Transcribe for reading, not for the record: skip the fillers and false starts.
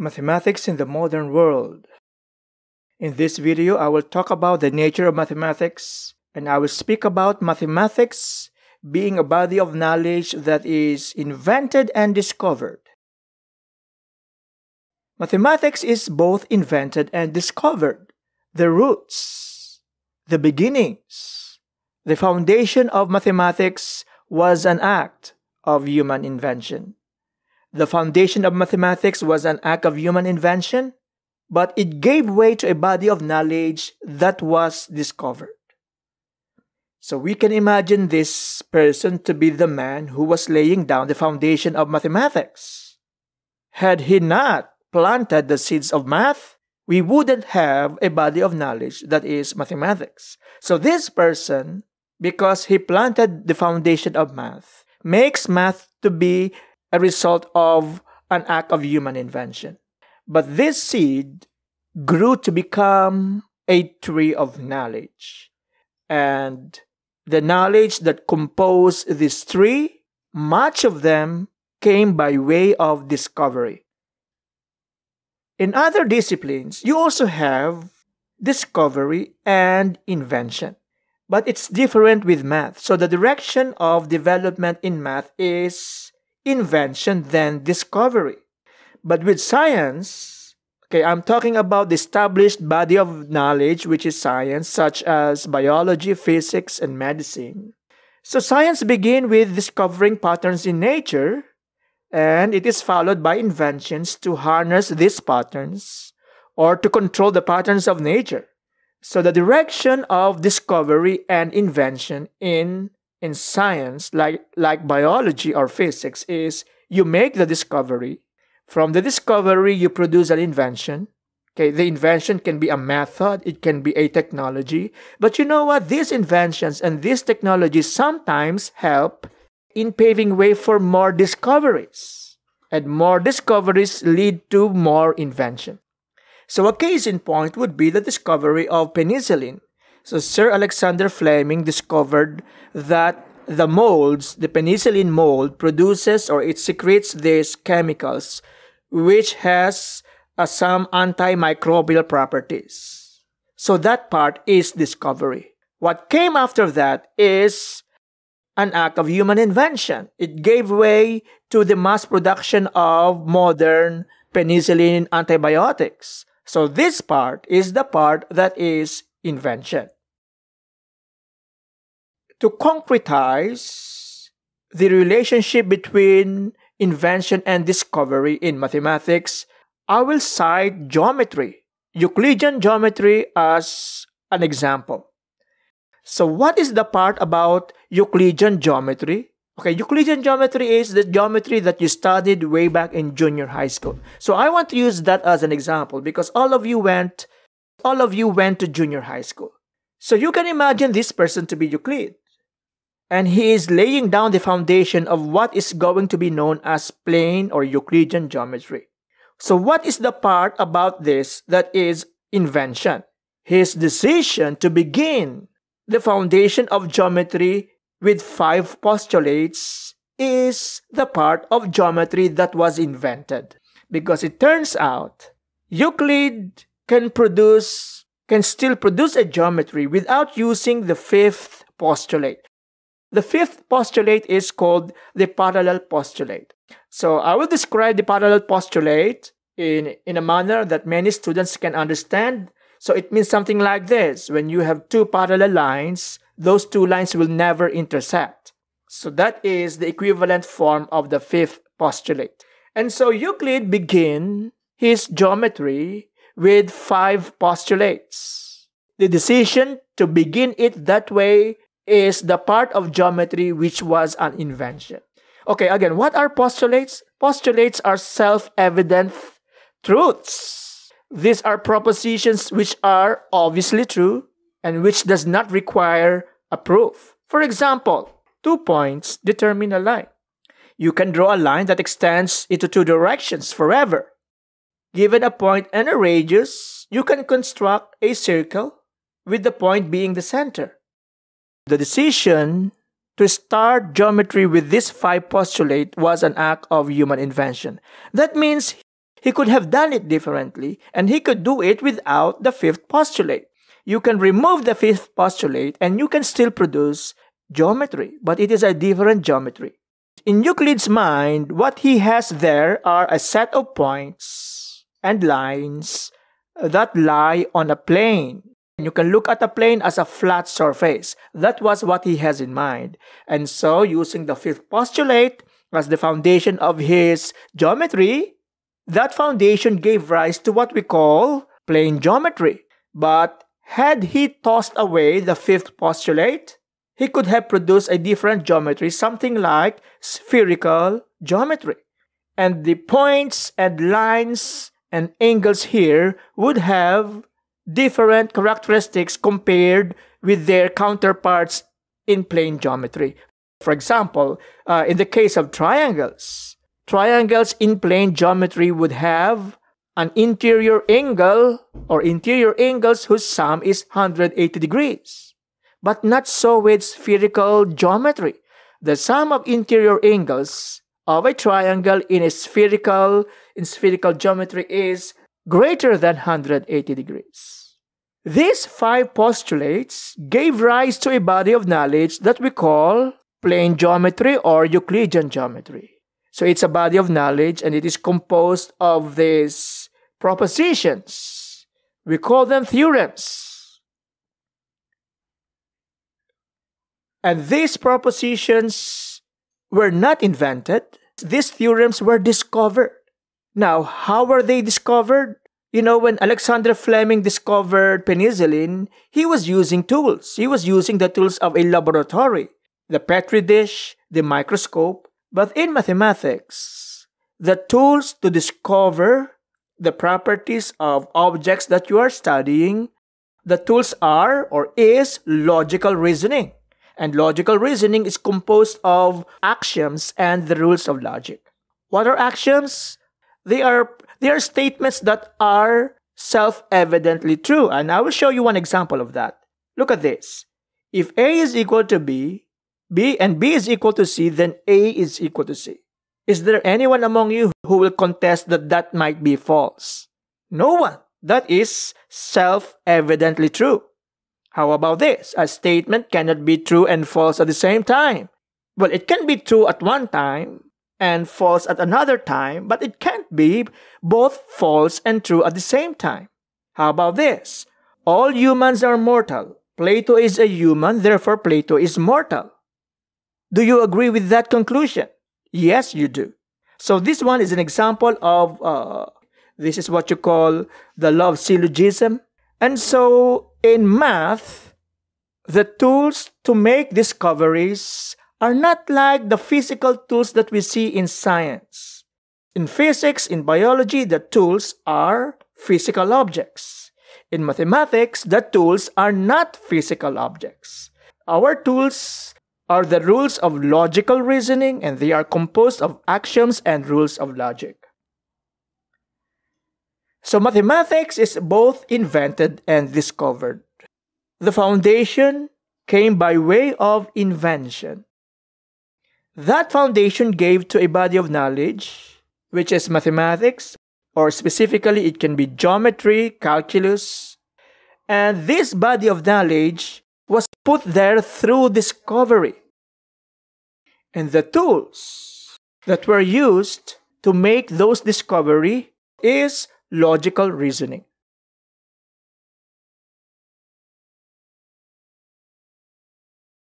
Mathematics in the modern world. In this video, I will talk about the nature of mathematics, and I will speak about mathematics being a body of knowledge that is invented and discovered. Mathematics is both invented and discovered. The roots, the beginnings, the foundation of mathematics was an act of human invention. The foundation of mathematics was an act of human invention, but it gave way to a body of knowledge that was discovered. So we can imagine this person to be the man who was laying down the foundation of mathematics. Had he not planted the seeds of math, we wouldn't have a body of knowledge that is mathematics. So this person, because he planted the foundation of math, makes math to be a result of an act of human invention. But this seed grew to become a tree of knowledge. And the knowledge that composed this tree, much of them came by way of discovery. In other disciplines, you also have discovery and invention. But it's different with math. So the direction of development in math is invention, then discovery. But with science, okay, I'm talking about the established body of knowledge, which is science, such as biology, physics, and medicine. So science begins with discovering patterns in nature, and it is followed by inventions to harness these patterns or to control the patterns of nature. So the direction of discovery and invention in science, like biology or physics, is you make the discovery. From the discovery, you produce an invention. Okay, the invention can be a method, it can be a technology. But you know what? These inventions and these technologies sometimes help in paving way for more discoveries. And more discoveries lead to more invention. So a case in point would be the discovery of penicillin. So Sir Alexander Fleming discovered that the molds, the penicillin mold, produces or it secretes these chemicals which has some antimicrobial properties. So that part is discovery. What came after that is an act of human invention. It gave way to the mass production of modern penicillin antibiotics. So this part is the part that is invention. To concretize the relationship between invention and discovery in mathematics, I will cite geometry, Euclidean geometry, as an example. So what is the part about Euclidean geometry? Okay, Euclidean geometry is the geometry that you studied way back in junior high school. So I want to use that as an example because all of you went to junior high school. So you can imagine this person to be Euclid. And he is laying down the foundation of what is going to be known as plane or Euclidean geometry. So what is the part about this that is invention? His decision to begin the foundation of geometry with 5 postulates is the part of geometry that was invented. Because it turns out Euclid can still produce a geometry without using the 5th postulate. The 5th postulate is called the parallel postulate. So I will describe the parallel postulate in a manner that many students can understand. So it means something like this. When you have 2 parallel lines, those 2 lines will never intersect. So that is the equivalent form of the 5th postulate. And so Euclid began his geometry with 5 postulates. The decision to begin it that way is the part of geometry which was an invention. Okay, again, what are postulates? Postulates are self-evident truths. These are propositions which are obviously true and which does not require a proof. For example, 2 points determine a line. You can draw a line that extends into 2 directions forever. Given a point and a radius, you can construct a circle with the point being the center. The decision to start geometry with this 5 postulate was an act of human invention. That means He could have done it differently, and he could do it without the fifth postulate. You can remove the fifth postulate and you can still produce geometry, but it is a different geometry. In Euclid's mind, what he has there are a set of points and lines that lie on a plane. You can look at a plane as a flat surface. That was what he has in mind. And so, using the fifth postulate as the foundation of his geometry, that foundation gave rise to what we call plane geometry. But had he tossed away the fifth postulate, he could have produced a different geometry, something like spherical geometry. And the points and lines and angles here would have different characteristics compared with their counterparts in plane geometry. For example, in the case of triangles, triangles in plane geometry would have an interior angle or interior angles whose sum is 180 degrees. But not so with spherical geometry. The sum of interior angles of a triangle in spherical geometry is greater than 180 degrees. These five postulates gave rise to a body of knowledge that we call plane geometry or Euclidean geometry. So it's a body of knowledge and it is composed of these propositions. We call them theorems. And these propositions were not invented. These theorems were discovered. Now, how were they discovered? You know, when Alexander Fleming discovered penicillin, he was using tools. He was using the tools of a laboratory, the Petri dish, the microscope. But in mathematics, the tools to discover the properties of objects that you are studying, the tools are or is logical reasoning. And logical reasoning is composed of axioms and the rules of logic. What are axioms? They are statements that are self-evidently true. And I will show you one example of that. Look at this. If A is equal to B and B is equal to C, then A is equal to C. Is there anyone among you who will contest that that might be false? No one. That is self-evidently true. How about this? A statement cannot be true and false at the same time. Well, it can be true at one time and false at another time, but it can't be both false and true at the same time. How about this? All humans are mortal. Plato is a human, therefore Plato is mortal. Do you agree with that conclusion? Yes, you do. So this one is an example of, this is what you call the law of syllogism. And so in math, the tools to make discoveries are not like the physical tools that we see in science. In physics, in biology, the tools are physical objects. In mathematics, the tools are not physical objects. Our tools are the rules of logical reasoning, and they are composed of axioms and rules of logic. So mathematics is both invented and discovered. The foundation came by way of invention. That foundation gave to a body of knowledge, which is mathematics, or specifically it can be geometry, calculus, and this body of knowledge was put there through discovery. And the tools that were used to make those discoveries is logical reasoning.